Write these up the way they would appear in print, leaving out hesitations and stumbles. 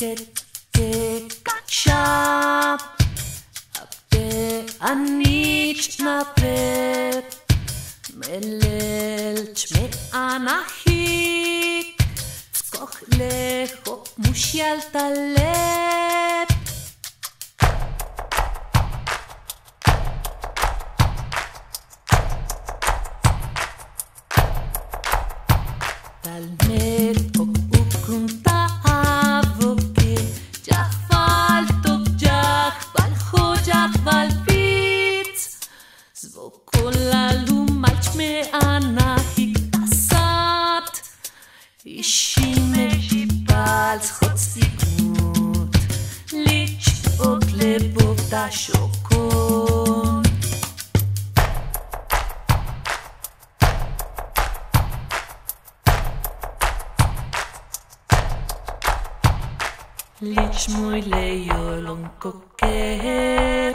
Tick-tick-tick-shop. Up there an ična pred מלל תשמע אנחיק צקוך לחוק מושיאל תלב תלמד אוקום תאבוקי ג'חפל טוב ג'חפל חו ג'חפל פיץ זבוק כוללו me ana hikasat ishime hipal khotsikut lich oklebota shokon lich muy leyolon koket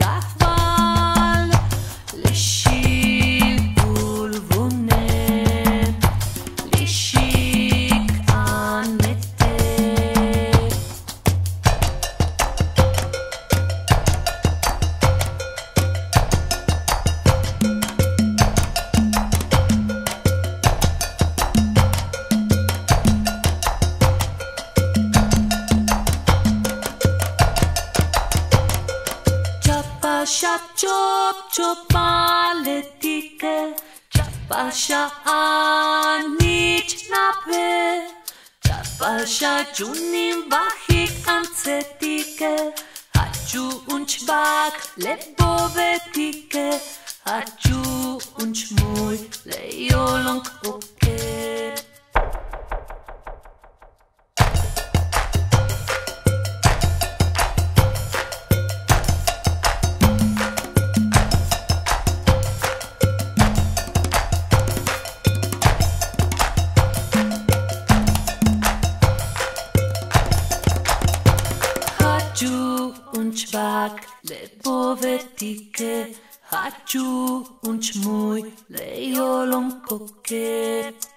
kahval Lešil bulvonem Lešik anet Čapáša čopčopáletike, čapáša anič nape, čapáša džunim vahik ancetike, haču unčbak lebovetike, haču unčmuj lejolong oke. Haču unčbak lebovetike, haču unčmuj lejolonkoke.